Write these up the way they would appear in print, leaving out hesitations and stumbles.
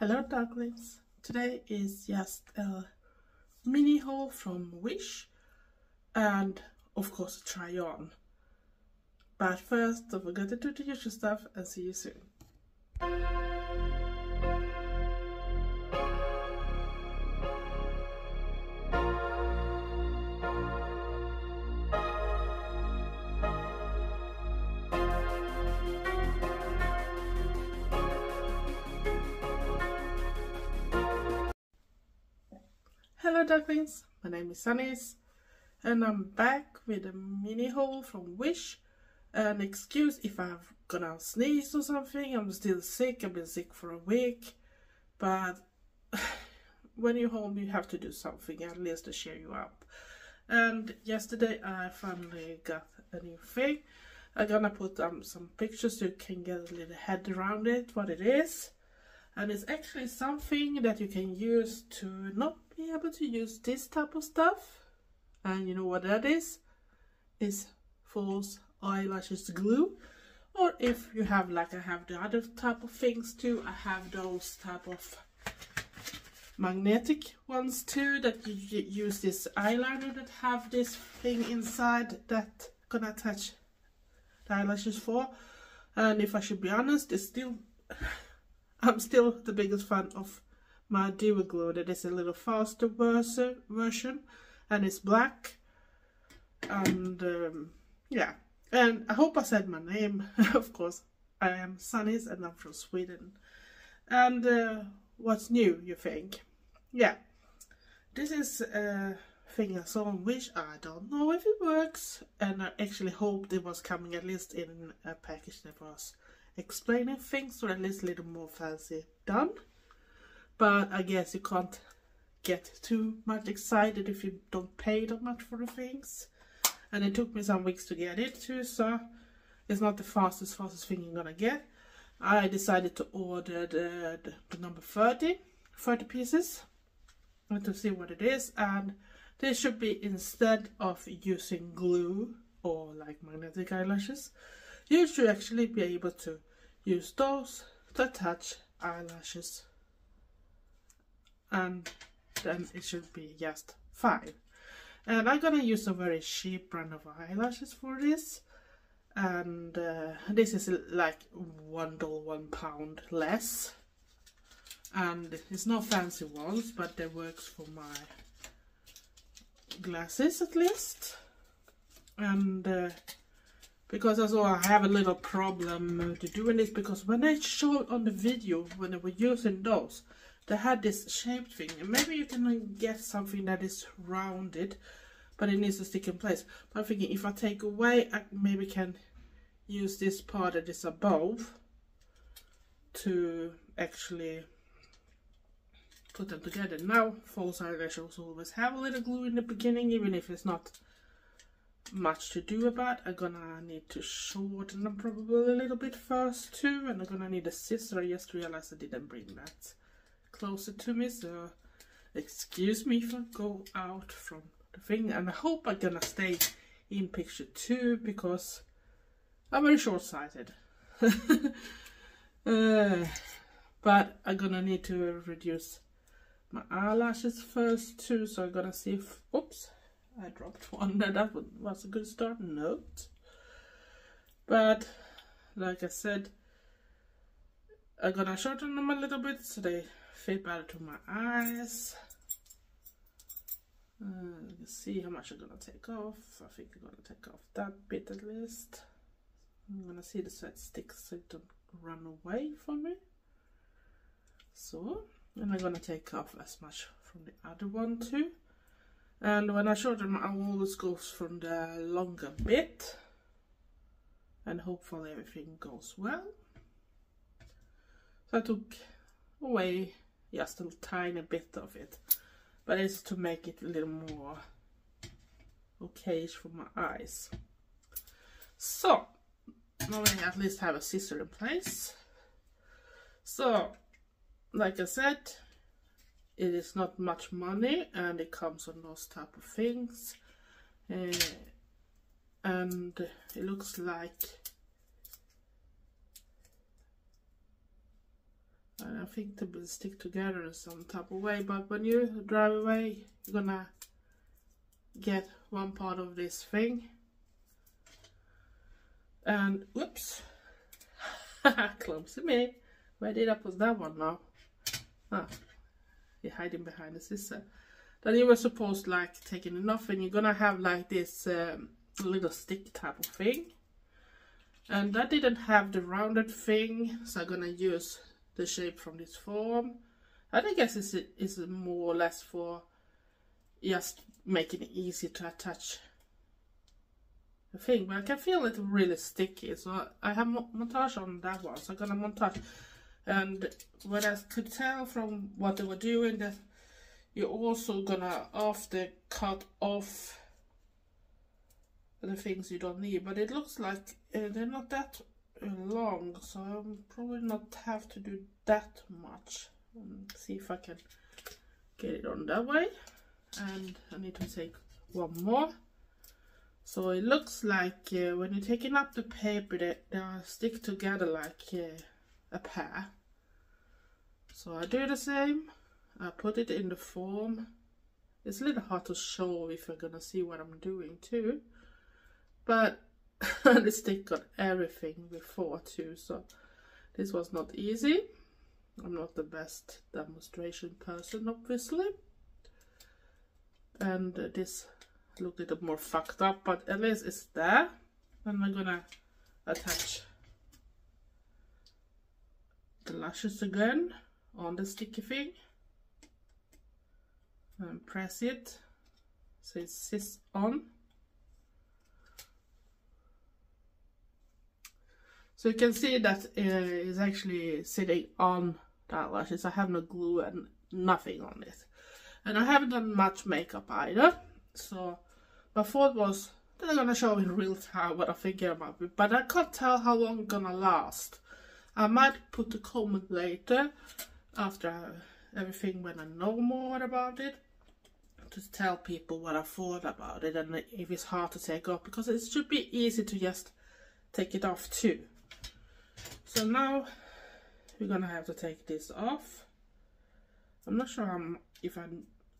Hello Dark Lips. Today is just a mini haul from Wish and of course a try on. But first, don't forget to do the usual stuff and see you soon. Hello Darklings, my name is Sunnis and I'm back with a mini haul from Wish. An excuse if I'm gonna sneeze or something. I'm still sick, I've been sick for a week. But when you're home you have to do something at least to cheer you up. And yesterday I finally got a new thing. I'm gonna put some pictures so you can get a little head around it, what it is. And it's actually something that you can use to not be able to use this type of stuff, and you know what that is? It's false eyelashes glue. Or if you have, like I have the other type of things too, I have those type of magnetic ones too, that you use this eyeliner that have this thing inside that gonna attach the eyelashes for. And if I should be honest, it's still I'm still the biggest fan of My Deal Glue. That is a little faster version and it's black. And yeah, and I hope I said my name. Of course, I am Sunnis and I'm from Sweden. And what's new, you think? Yeah, this is a thing I saw on Wish. I don't know if it works, and I actually hoped it was coming at least in a package that was explaining things, or at least a little more fancy done. But I guess you can't get too much excited if you don't pay that much for the things. And it took me some weeks to get it too, so it's not the fastest thing you're gonna get. I decided to order the number 30 pieces to see what it is. And this should be, instead of using glue or like magnetic eyelashes, you should actually be able to use those to attach eyelashes, and then it should be just fine. And I'm gonna use a very cheap brand of eyelashes for this, and this is like $1 £1 less, and it's not fancy ones, but they works for my glasses at least. And because also I have a little problem to doing this, because when I showed on the video when I was using those, they had this shaped thing, and maybe you can get something that is rounded, but it needs to stick in place. But I'm thinking if I take away, I maybe can use this part that is above to actually put them together. Now, false eyelashes always have a little glue in the beginning, even if it's not much to do about. I'm gonna need to shorten them probably a little bit first too, and I'm gonna need a scissor. I just realized I didn't bring that closer to me, so excuse me if I go out from the thing. And I hope I'm gonna stay in picture too, because I'm very short-sighted. But I'm gonna need to reduce my eyelashes first too, so I'm gonna see if, oops, I dropped one. That was a good start note. But like I said, I'm gonna shorten them a little bit so they fit better to my eyes. Let's see how much I'm gonna take off. I think I'm gonna take off that bit at least. I'm gonna see the side sticks so it don't run away from me. So, and I'm gonna take off as much from the other one too. And when I shorten them, I always go from the longer bit, and hopefully everything goes well. So I took away just a tiny bit of it, but it's to make it a little more okayish for my eyes. So now I at least have a scissor in place. So like I said, it is not much money, and it comes on those type of things. And it looks like and I think they will stick together in some type of way. But when you drive away, you're gonna get one part of this thing, and whoops, clumsy me. Where did I put that one now? Ah, you're hiding behind the scissor. Then you were supposed like taking it off, and you're gonna have like this little stick type of thing. And I didn't have the rounded thing, so I'm gonna use the shape from this form. And I guess it's more or less for just making it easy to attach the thing. But I can feel it really sticky, so I have montage on that one, so I'm gonna montage. And what I could tell from what they were doing, that you're also gonna after cut off the things you don't need, but it looks like they're not that long, so I'm probably not have to do that much. See if I can get it on that way, and I need to take one more. So it looks like when you're taking up the paper, they stick together like a pair. So I do the same, I put it in the form. It's a little hard to show if you're gonna see what I'm doing too, but the stick got everything before too, so this was not easy. I'm not the best demonstration person, obviously, and this looked a little more fucked up, but at least it's there. And we're gonna attach the lashes again on the sticky thing and press it so it sits on. So you can see that it's actually sitting on the eyelashes. I have no glue and nothing on it. And I haven't done much makeup either. So my thought was that I'm gonna show in real time what I think about it. But I can't tell how long it's gonna last. I might put the comment later after everything when I know more about it, to tell people what I thought about it and if it's hard to take off, because it should be easy to just take it off too. So now we're gonna have to take this off. I'm not sure if I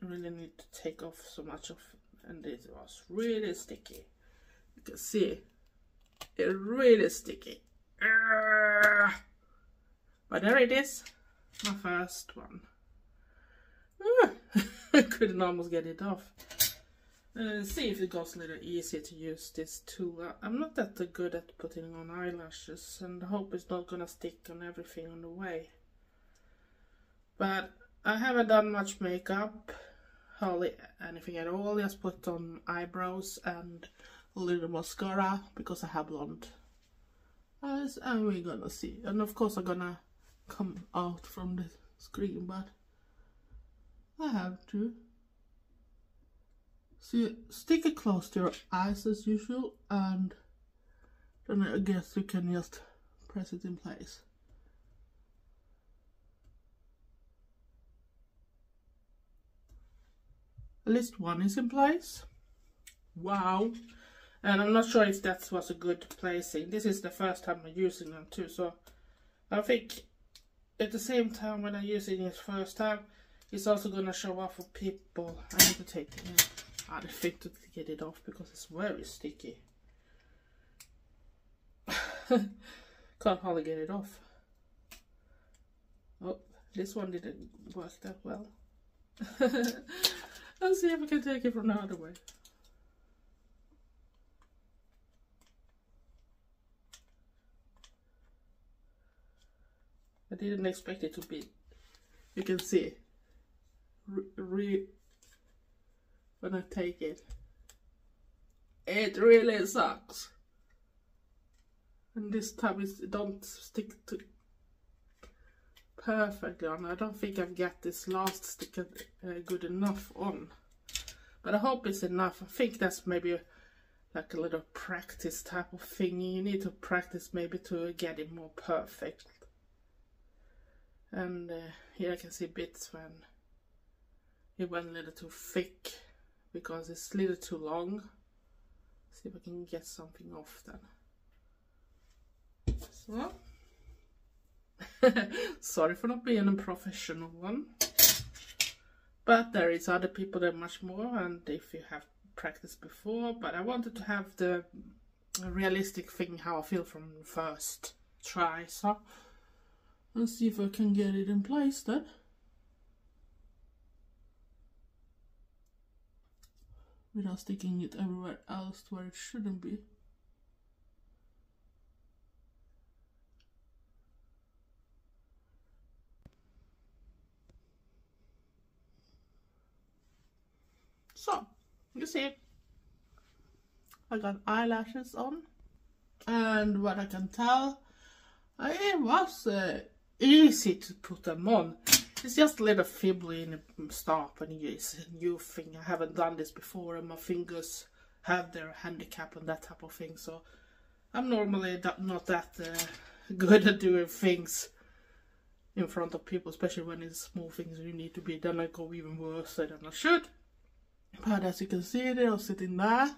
really need to take off so much of, and it was really sticky. You can see it really sticky. But there it is, my first one. I couldn't almost get it off. See if it goes a little easier to use this tool. I'm not that good at putting on eyelashes, and I hope it's not gonna stick on everything on the way. But I haven't done much makeup, hardly anything at all. Just put on eyebrows and a little mascara because I have blonde eyes, and we're gonna see. And of course I'm gonna come out from the screen, but I have to. So you stick it close to your eyes as usual, and then I guess you can just press it in place. At least one is in place. Wow. And I'm not sure if that was a good placing. This is the first time I'm using them too, so I think at the same time when I'm using it first time, it's also gonna show up for people. I need to take it in. I think to get it off because it's very sticky. Can't hardly get it off. Oh, this one didn't work that well. Let's see if we can take it from the other way. I didn't expect it to be. You can see. When I take it, it really sucks. And this time it don't stick to perfectly on. I don't think I've got this last sticker good enough on, but I hope it's enough. I think that's maybe like a little practice type of thing. You need to practice maybe to get it more perfect. And here I can see bits when it went a little too thick, because it's a little too long. See if I can get something off then. So Sorry for not being a professional one, but there is other people that much more, and if you have practiced before, but I wanted to have the realistic thing how I feel from the first try, so let's see if I can get it in place then. Without sticking it everywhere else where it shouldn't be. So, you see, I got eyelashes on, and what I can tell, it was easy to put them on. It's just a little fibbly in the start, and it's a new thing. I haven't done this before, and my fingers have their handicap and that type of thing, so I'm normally not that good at doing things in front of people, especially when it's small things you need to be. Then I go even worse than I should. But as you can see, they're sitting there,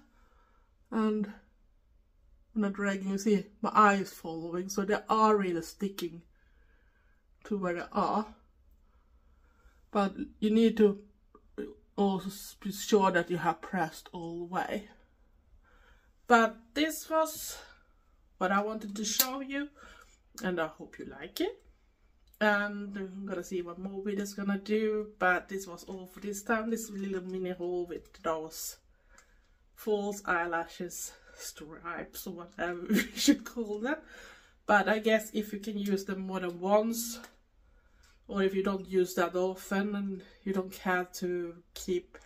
and when I drag, you see my eye is following, so they are really sticking to where they are. But you need to also be sure that you have pressed all the way. But this was what I wanted to show you, and I hope you like it. And I'm gonna see what more videos gonna do, but this was all for this time. This little mini haul with those false eyelashes, stripes, or whatever we should call them. But I guess if you can use them more than once, or if you don't use that often and you don't care to keep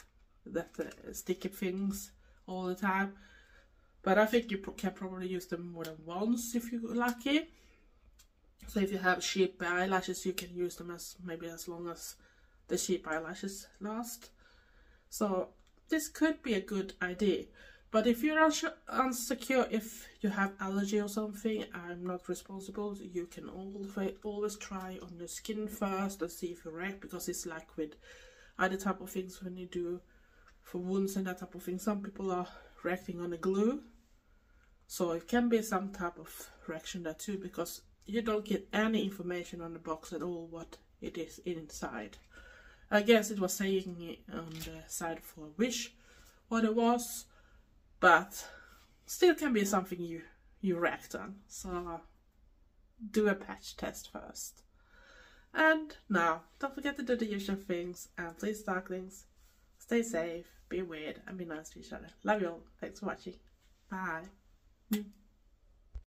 that sticky things all the time. But I think you can probably use them more than once if you're lucky. So if you have cheap eyelashes, you can use them as maybe as long as the cheap eyelashes last. So this could be a good idea. But if you're unsecure, if you have allergy or something, I'm not responsible. You can always try on your skin first and see if you react, because it's like with other type of things when you do for wounds and that type of thing. Some people are reacting on the glue, so it can be some type of reaction there too, because you don't get any information on the box at all what it is inside. I guess it was saying on the side for Wish what it was, but still can be something you react on, so do a patch test first. And now, don't forget to do the usual things, and please darklings, stay safe, be weird, and be nice to each other. Love you all, thanks for watching, bye.